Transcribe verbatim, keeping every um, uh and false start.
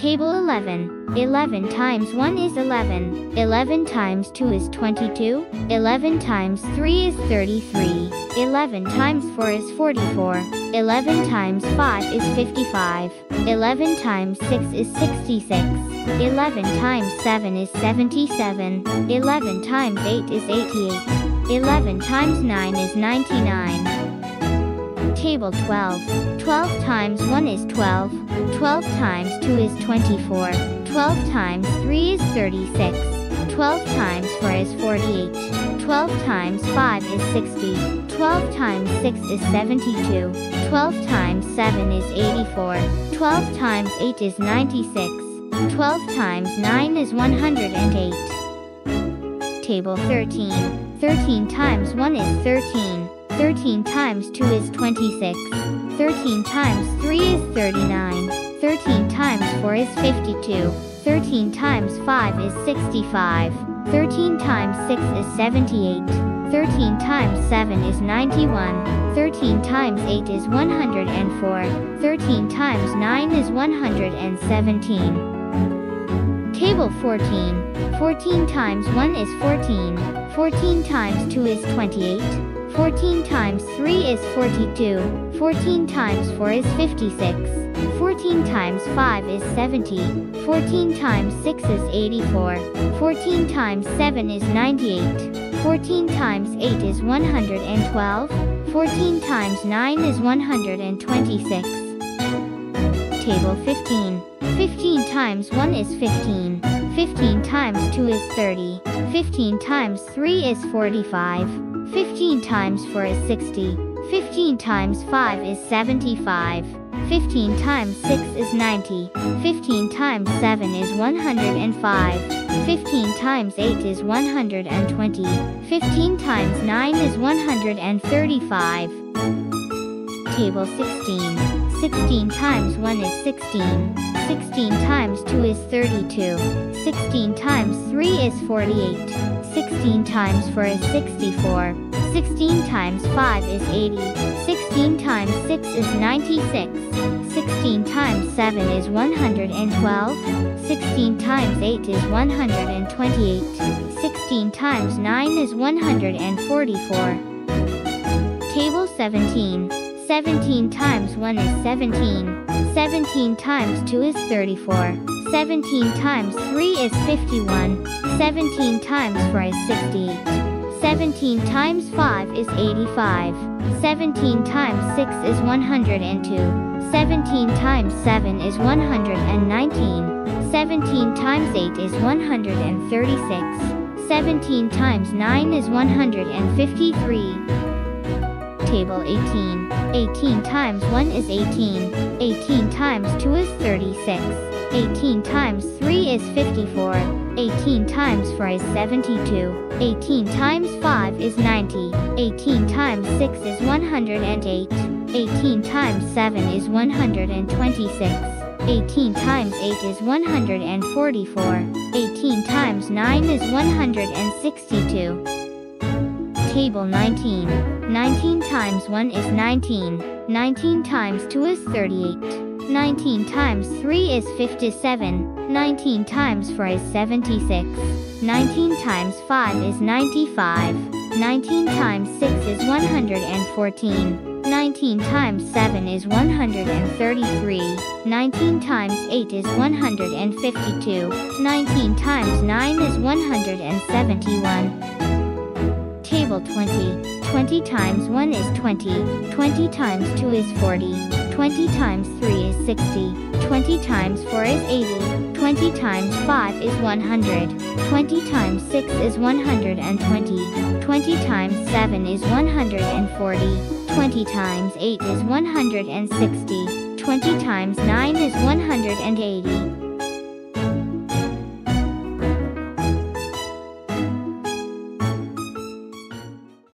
Table eleven. eleven times one is eleven. eleven times two is twenty-two. eleven times three is thirty-three. eleven times four is forty-four. eleven times five is fifty-five. eleven times six is sixty-six. eleven times seven is seventy-seven. eleven times eight is eighty-eight. eleven times nine is ninety-nine. Table twelve. twelve times one is twelve. twelve times two is twenty-four. twelve times three is thirty-six. twelve times four is forty-eight. twelve times five is sixty. twelve times six is seventy-two. twelve times seven is eighty-four. twelve times eight is ninety-six. twelve times nine is one hundred eight. Table thirteen. thirteen times one is thirteen. thirteen times two is twenty-six. thirteen times three is thirty-nine. thirteen times four is fifty-two. thirteen times five is sixty-five. thirteen times six is seventy-eight. thirteen times seven is ninety-one. thirteen times eight is one hundred four. thirteen times nine is one hundred seventeen. Table fourteen. fourteen times one is fourteen. fourteen times two is twenty-eight. fourteen times three is forty-two. fourteen times four is fifty-six. fourteen times five is seventy. fourteen times six is eighty-four. fourteen times seven is ninety-eight. fourteen times eight is one hundred twelve. fourteen times nine is one hundred twenty-six. Table fifteen. fifteen times one is fifteen. fifteen times two is thirty. fifteen times three is forty-five. fifteen times four is sixty. fifteen times five is seventy-five. fifteen times six is ninety. fifteen times seven is one hundred five. fifteen times eight is one hundred twenty. fifteen times nine is one hundred thirty-five. Table sixteen. sixteen times one is sixteen. sixteen times two is thirty-two. sixteen times three is forty-eight. sixteen times four is sixty-four. sixteen times five is eighty. sixteen times six is ninety-six. sixteen times seven is one hundred twelve. sixteen times eight is one hundred twenty-eight. sixteen times nine is one hundred forty-four. Table seventeen. seventeen times one is seventeen. seventeen times two is thirty-four. seventeen times three is fifty-one. seventeen times four is sixty-eight. seventeen times five is eighty-five. seventeen times six is one hundred two. seventeen times seven is one hundred nineteen. seventeen times eight is one hundred thirty-six. seventeen times nine is one hundred fifty-three. Table eighteen. eighteen times one is eighteen. eighteen times two is thirty-six. eighteen times three is fifty-four. eighteen times four is seventy-two. eighteen times five is ninety. eighteen times six is one hundred eight. eighteen times seven is one hundred twenty-six. eighteen times eight is one hundred forty-four. eighteen times nine is one hundred sixty-two. Table nineteen. nineteen times one is nineteen. nineteen times two is thirty-eight. nineteen times three is fifty-seven. nineteen times four is seventy-six. nineteen times five is ninety-five. nineteen times six is one hundred fourteen. nineteen times seven is one hundred thirty-three. nineteen times eight is one hundred fifty-two. nineteen times nine is one hundred seventy-one. Table twenty. twenty times one is twenty. twenty times two is forty. twenty times three is sixty. twenty times four is eighty. twenty times five is one hundred. twenty times six is one hundred twenty. twenty times seven is one hundred forty. twenty times eight is one hundred sixty. twenty times nine is one hundred eighty.